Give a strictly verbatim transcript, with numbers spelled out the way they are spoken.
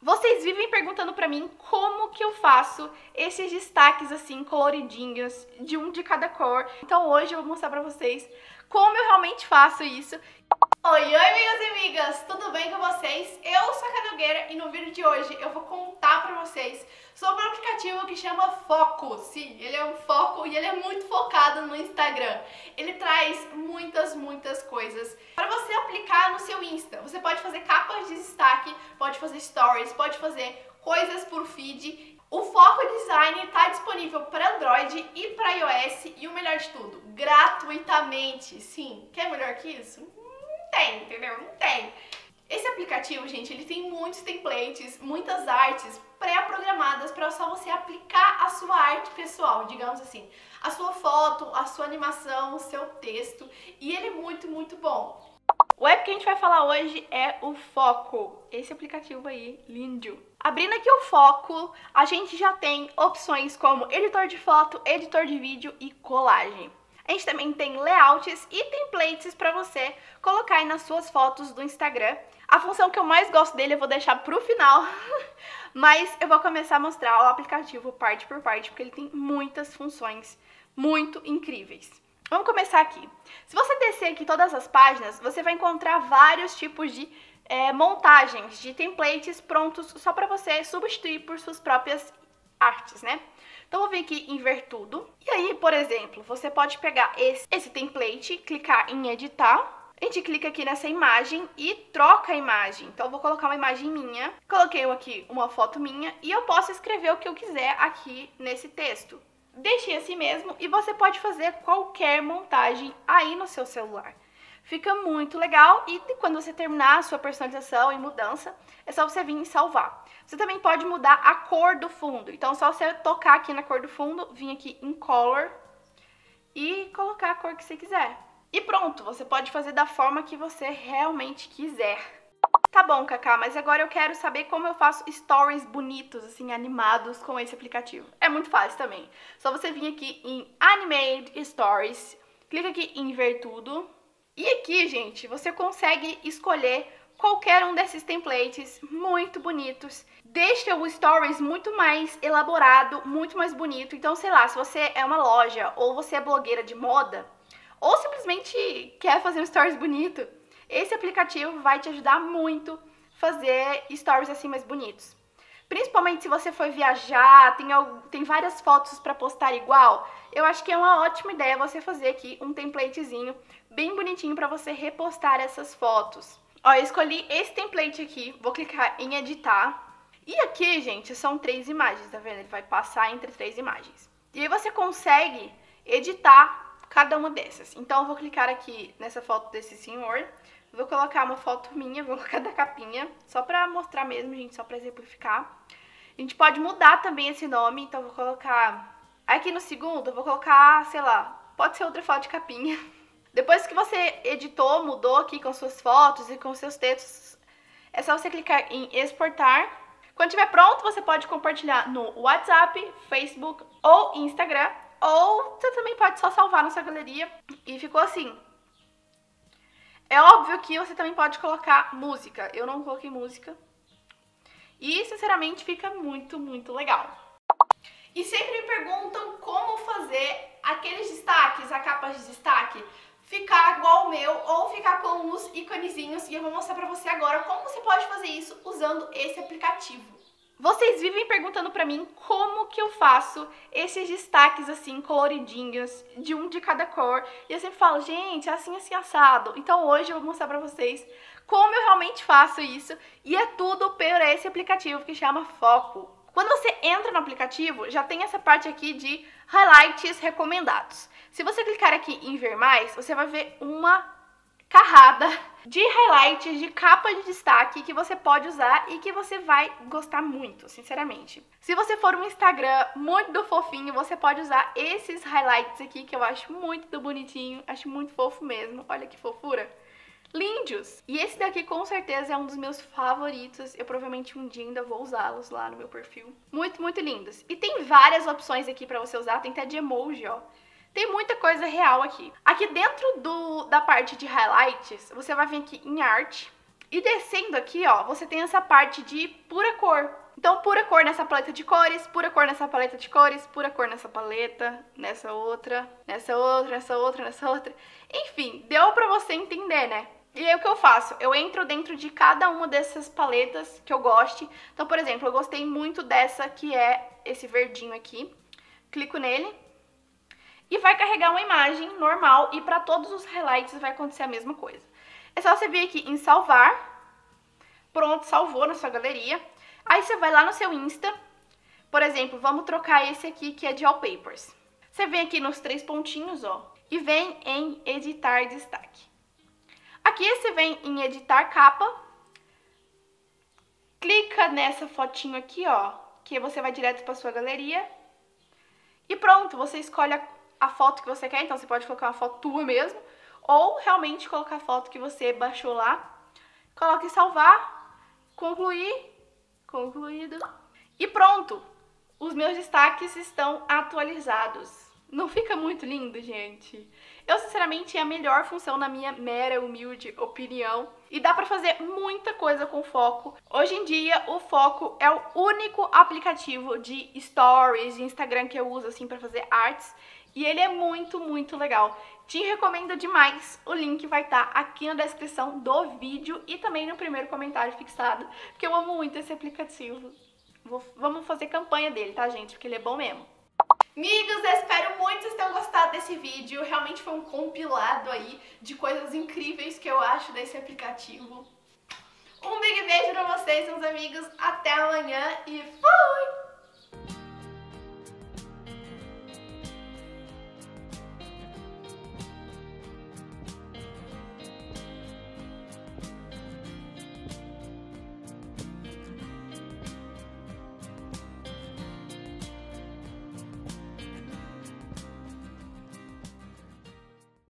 Vocês vivem perguntando pra mim como que eu faço esses destaques assim, coloridinhos, de um de cada cor. Então hoje eu vou mostrar pra vocês como eu realmente faço isso. Oi, oi, amigos e amigas! Tudo bem com vocês? Eu sou a Kah Nogueira e no vídeo de hoje eu vou contar pra vocês sobre um aplicativo que chama Foco. Sim, ele é um foco e ele é muito focado no Instagram. Ele traz muitas, muitas coisas pra você aplicar no seu Insta. Você pode fazer capas de destaque, pode fazer stories, pode fazer coisas por feed. O FocoDesign está disponível para Android e para iOS e o melhor de tudo, gratuitamente. Sim, quer melhor que isso? Não tem, entendeu? Não tem. Esse aplicativo, gente, ele tem muitos templates, muitas artes pré-programadas para só você aplicar a sua arte pessoal, digamos assim, a sua foto, a sua animação, o seu texto, e ele é muito, muito bom. O app que a gente vai falar hoje é o Foco, esse aplicativo aí, lindo. Abrindo aqui o Foco, a gente já tem opções como editor de foto, editor de vídeo e colagem. A gente também tem layouts e templates para você colocar aí nas suas fotos do Instagram. A função que eu mais gosto dele eu vou deixar pro final, mas eu vou começar a mostrar o aplicativo parte por parte, porque ele tem muitas funções muito incríveis. Vamos começar aqui. Se você descer aqui todas as páginas, você vai encontrar vários tipos de é, montagens, de templates prontos só para você substituir por suas próprias artes, né? Então, eu vou vir aqui em ver tudo. E aí, por exemplo, você pode pegar esse, esse template, clicar em editar. A gente clica aqui nessa imagem e troca a imagem. Então, eu vou colocar uma imagem minha. Coloquei aqui uma foto minha e eu posso escrever o que eu quiser aqui nesse texto. Deixe assim mesmo e você pode fazer qualquer montagem aí no seu celular. Fica muito legal e quando você terminar a sua personalização e mudança, é só você vir e salvar. Você também pode mudar a cor do fundo. Então, só você tocar aqui na cor do fundo, vir aqui em Color e colocar a cor que você quiser. E pronto, você pode fazer da forma que você realmente quiser. Tá bom, Kaká, mas agora eu quero saber como eu faço stories bonitos, assim, animados com esse aplicativo. É muito fácil também. Só você vir aqui em Animate Stories, clica aqui em Ver Tudo. E aqui, gente, você consegue escolher qualquer um desses templates muito bonitos. Deixa o stories muito mais elaborado, muito mais bonito. Então, sei lá, se você é uma loja ou você é blogueira de moda ou simplesmente quer fazer um stories bonito, esse aplicativo vai te ajudar muito a fazer stories assim mais bonitos. Principalmente se você for viajar, tem, tem várias fotos para postar igual, eu acho que é uma ótima ideia você fazer aqui um templatezinho bem bonitinho para você repostar essas fotos. Ó, eu escolhi esse template aqui, vou clicar em editar. E aqui, gente, são três imagens, tá vendo? Ele vai passar entre três imagens. E aí você consegue editar cada uma dessas. Então eu vou clicar aqui nessa foto desse senhor. Vou colocar uma foto minha, vou colocar da capinha, só pra mostrar mesmo, gente, só pra exemplificar. A gente pode mudar também esse nome, então vou colocar... Aqui no segundo, eu vou colocar, sei lá, pode ser outra foto de capinha. Depois que você editou, mudou aqui com suas fotos e com seus textos, é só você clicar em exportar. Quando estiver pronto, você pode compartilhar no WhatsApp, Facebook ou Instagram. Ou você também pode só salvar na sua galeria e ficou assim. É óbvio que você também pode colocar música. Eu não coloquei música. E, sinceramente, fica muito, muito legal. E sempre me perguntam como fazer aqueles destaques, a capa de destaque, ficar igual o meu ou ficar com os iconezinhos. E eu vou mostrar pra você agora como você pode fazer isso usando esse aplicativo. Vocês vivem perguntando pra mim como que eu faço esses destaques assim, coloridinhos, de um de cada cor. E eu sempre falo, gente, é assim, assim, assado. Então hoje eu vou mostrar pra vocês como eu realmente faço isso. E é tudo por esse aplicativo que chama Foco. Quando você entra no aplicativo, já tem essa parte aqui de highlights recomendados. Se você clicar aqui em ver mais, você vai ver uma carrada de highlights, de capa de destaque que você pode usar e que você vai gostar muito, sinceramente. Se você for um Instagram muito do fofinho, você pode usar esses highlights aqui que eu acho muito do bonitinho, acho muito fofo mesmo, olha que fofura. Lindos! E esse daqui com certeza é um dos meus favoritos, eu provavelmente um dia ainda vou usá-los lá no meu perfil. Muito, muito lindos. E tem várias opções aqui pra você usar, tem até de emoji, ó. Tem muita coisa real aqui. Aqui dentro do, da parte de highlights, você vai vir aqui em arte. E descendo aqui, ó, você tem essa parte de pura cor. Então, pura cor nessa paleta de cores, pura cor nessa paleta de cores, pura cor nessa paleta, nessa outra, nessa outra, nessa outra, nessa outra. Enfim, deu pra você entender, né? E aí o que eu faço? Eu entro dentro de cada uma dessas paletas que eu goste. Então, por exemplo, eu gostei muito dessa que é esse verdinho aqui. Clico nele. E vai carregar uma imagem normal e para todos os highlights vai acontecer a mesma coisa. É só você vir aqui em salvar. Pronto, salvou na sua galeria. Aí você vai lá no seu Insta, por exemplo, vamos trocar esse aqui que é de All Papers. Você vem aqui nos três pontinhos, ó, e vem em editar destaque. Aqui você vem em editar capa, clica nessa fotinho aqui, ó, que você vai direto para sua galeria. E pronto, você escolhe a, a foto que você quer, então você pode colocar uma foto tua mesmo, ou realmente colocar a foto que você baixou lá. Coloca em salvar, concluir. Concluído. E pronto! Os meus destaques estão atualizados. Não fica muito lindo, gente? Eu, sinceramente, é a melhor função na minha mera, humilde opinião. E dá pra fazer muita coisa com Foco. Hoje em dia, o Foco é o único aplicativo de stories, de Instagram que eu uso, assim, pra fazer artes. E ele é muito, muito legal. Te recomendo demais. O link vai estar aqui na descrição do vídeo e também no primeiro comentário fixado, porque eu amo muito esse aplicativo. Vou, vamos fazer campanha dele, tá, gente? Porque ele é bom mesmo. Amigos, espero muito que vocês tenham gostado desse vídeo. Realmente foi um compilado aí de coisas incríveis que eu acho desse aplicativo. Um big beijo pra vocês, meus amigos. Até amanhã e fui!